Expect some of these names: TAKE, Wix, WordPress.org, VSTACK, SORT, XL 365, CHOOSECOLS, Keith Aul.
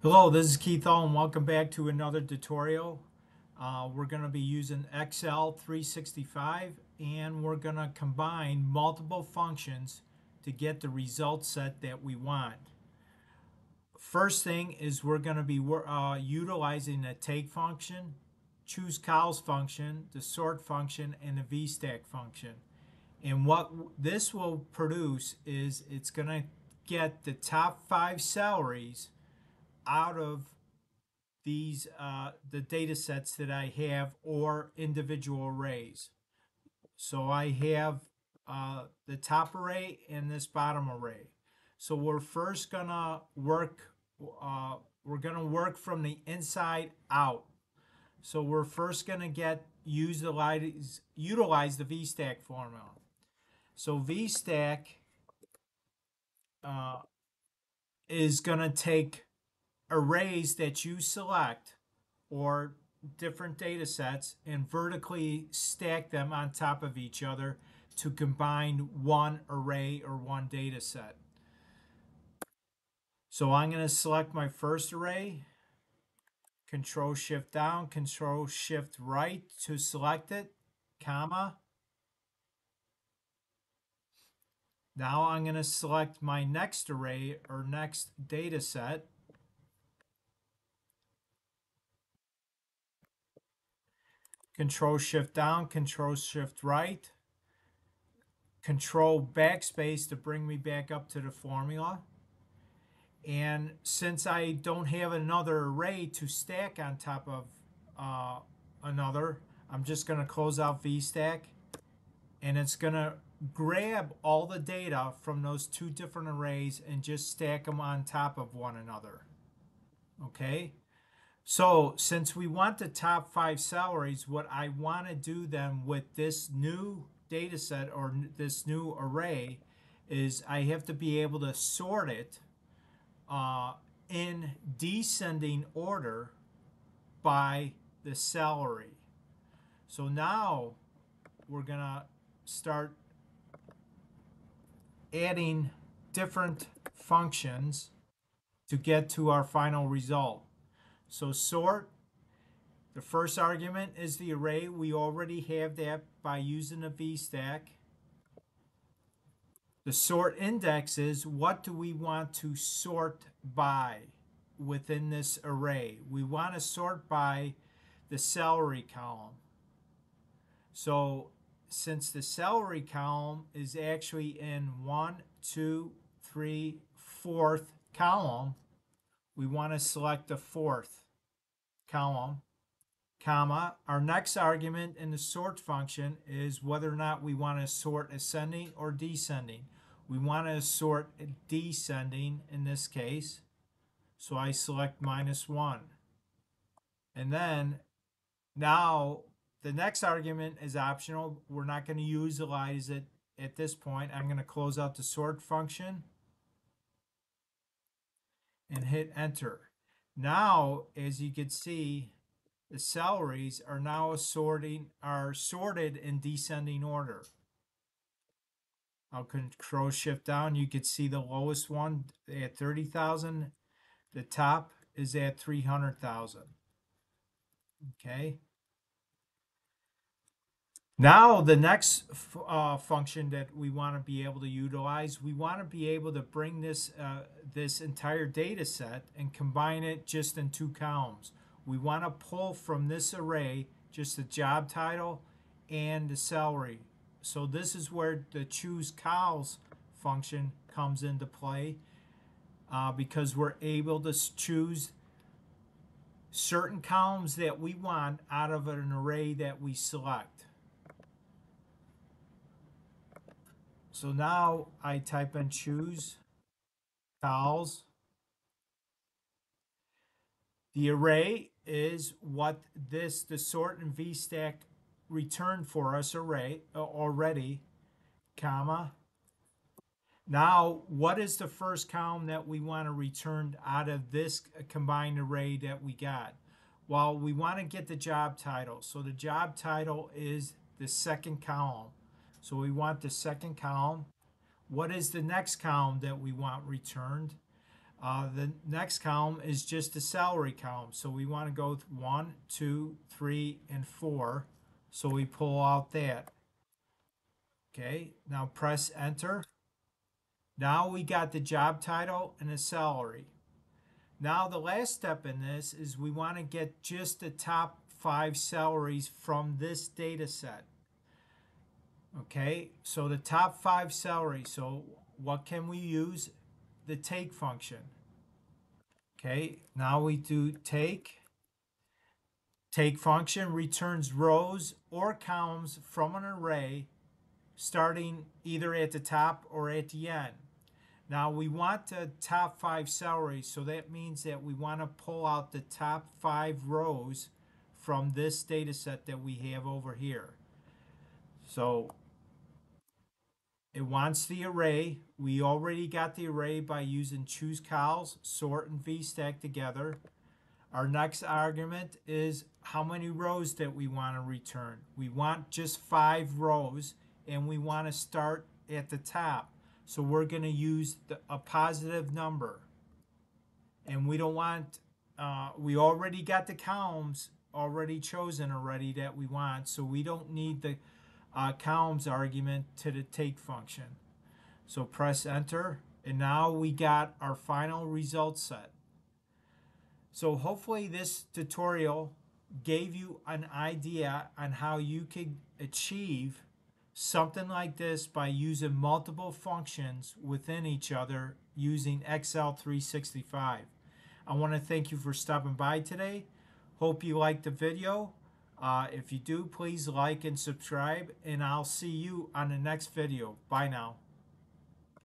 Hello, this is Keith Aul and welcome back to another tutorial. We're going to be using XL 365 and we're going to combine multiple functions to get the result set that we want. First thing is we're going to be utilizing the TAKE function, CHOOSECOLS function, the SORT function, and the VSTACK function. And what this will produce is it's going to get the top 5 salaries out of these the data sets that I have, or individual arrays. So I have the top array and this bottom array. So we're first gonna work. We're gonna work from the inside out. So we're first gonna utilize the VSTACK formula. So VSTACK is gonna take arrays that you select or different data sets and vertically stack them on top of each other to combine one array or one data set. So I'm going to select my first array, Control Shift down, Control Shift right to select it, comma. Now I'm going to select my next array or next data set. Control Shift down, Control Shift right, Control Backspace to bring me back up to the formula. And since I don't have another array to stack on top of another, I'm just going to close out VSTACK, and it's going to grab all the data from those two different arrays and just stack them on top of one another. Okay. So since we want the top 5 salaries, what I want to do then with this new data set or this new array is I have to be able to sort it in descending order by the salary. So now we're going to start adding different functions to get to our final result. So sort, the first argument is the array. We already have that by using a VSTACK. The sort index is what do we want to sort by within this array. We want to sort by the salary column. So since the salary column is actually in 1, 2, 3, 4th column, we want to select the 4th column, comma. Our next argument in the sort function is whether or not we want to sort ascending or descending. We want to sort descending in this case, so I select -1. And then now the next argument is optional. We're not going to utilize it at this point. I'm going to close out the sort function and hit enter. Now, as you can see, the salaries are now sorted in descending order. I'll Control Shift down. You can see the lowest one at 30,000. The top is at 300,000. Okay. Now the next function that we want to be able to utilize, we want to be able to bring this this entire data set and combine it just in 2 columns. We want to pull from this array just the job title and the salary. So this is where the CHOOSECOLS function comes into play because we're able to choose certain columns that we want out of an array that we select. So now I type in CHOOSECOLS. The array is what the sort and VSTACK returned for us array already, comma. Now, what is the first column that we want to return out of this combined array that we got? Well, we want to get the job title. So the job title is the second column. So we want the second column. What is the next column that we want returned? The next column is just the salary column. So we want to go 1, 2, 3, and 4. So we pull out that. Okay, now press enter. Now we got the job title and the salary. Now the last step in this is we want to get just the top 5 salaries from this data set. Okay, so the top 5 salaries. So what can we use? The take function. Okay, now we do take. Take function returns rows or columns from an array starting either at the top or at the end. Now we want the top 5 salaries, so that means that we want to pull out the top 5 rows from this data set that we have over here. So it wants the array. We already got the array by using CHOOSECOLS, SORT, and VSTACK together. Our next argument is how many rows that we want to return. We want just 5 rows, and we want to start at the top. So we're going to use a positive number. And we don't want, we already got the columns already chosen already that we want. So we don't need the columns argument to the take function. So press enter. And now we got our final result set. So hopefully this tutorial gave you an idea on how you could achieve something like this by using multiple functions within each other using XL 365. I want to thank you for stopping by today. Hope you liked the video. If you do, please like and subscribe, and I'll see you on the next video. Bye now.